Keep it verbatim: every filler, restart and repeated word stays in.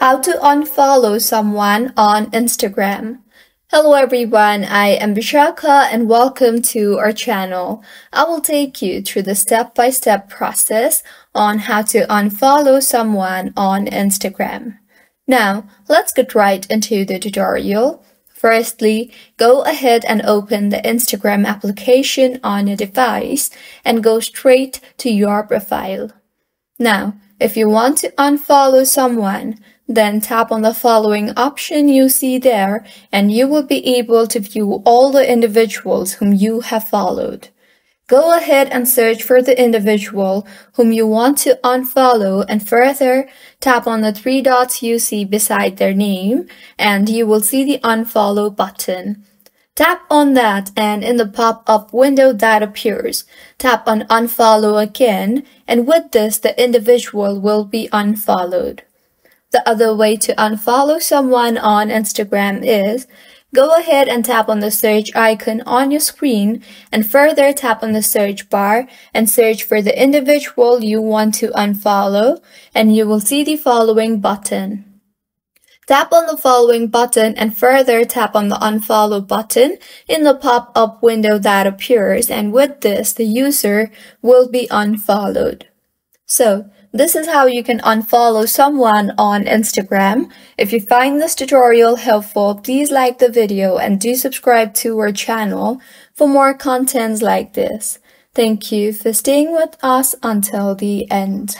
How to unfollow someone on Instagram. Hello everyone, I am Bishaka and welcome to our channel. I will take you through the step-by-step process on how to unfollow someone on Instagram. Now, let's get right into the tutorial. Firstly, go ahead and open the Instagram application on your device and go straight to your profile. Now, if you want to unfollow someone, then tap on the following option you see there and you will be able to view all the individuals whom you have followed. Go ahead and search for the individual whom you want to unfollow and further tap on the three dots you see beside their name and you will see the unfollow button. Tap on that and in the pop-up window that appears, tap on unfollow again and with this the individual will be unfollowed. The other way to unfollow someone on Instagram is, go ahead and tap on the search icon on your screen and further tap on the search bar and search for the individual you want to unfollow and you will see the following button. Tap on the following button and further tap on the unfollow button in the pop-up window that appears and with this the user will be unfollowed. So, this is how you can unfollow someone on Instagram. If you find this tutorial helpful, please like the video and do subscribe to our channel for more contents like this. Thank you for staying with us until the end.